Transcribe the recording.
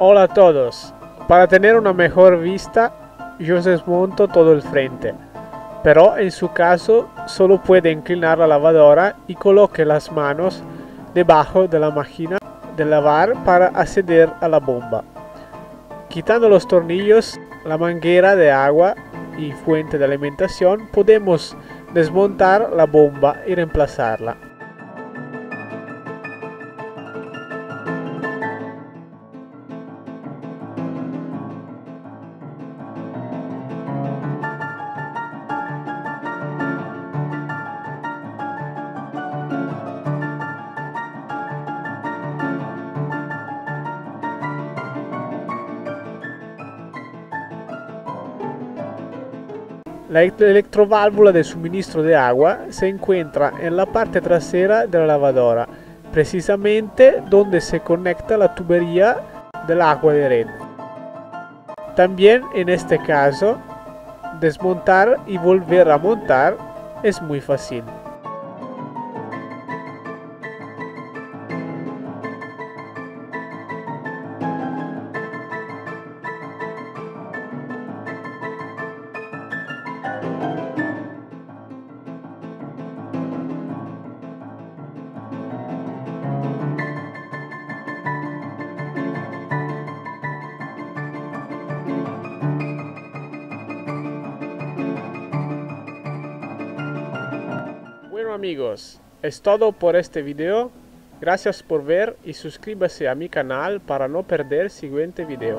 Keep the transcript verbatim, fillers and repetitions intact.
Hola a todos. Para tener una mejor vista, yo desmonto todo el frente, pero en su caso solo puede inclinar la lavadora y coloque las manos debajo de la máquina de lavar para acceder a la bomba, quitando los tornillos, la manguera de agua y fuente de alimentación. Podemos desmontar la bomba y reemplazarla. La electrovalvula del suministro de agua se encuentra en la parte trasera de la lavadora, precisamente donde se conecta la tubería del agua de red. También en este caso, desmontar y volver a montar es muy fácil. Amigos, es todo por este video. Gracias por ver y suscríbase a mi canal para no perder siguiente video.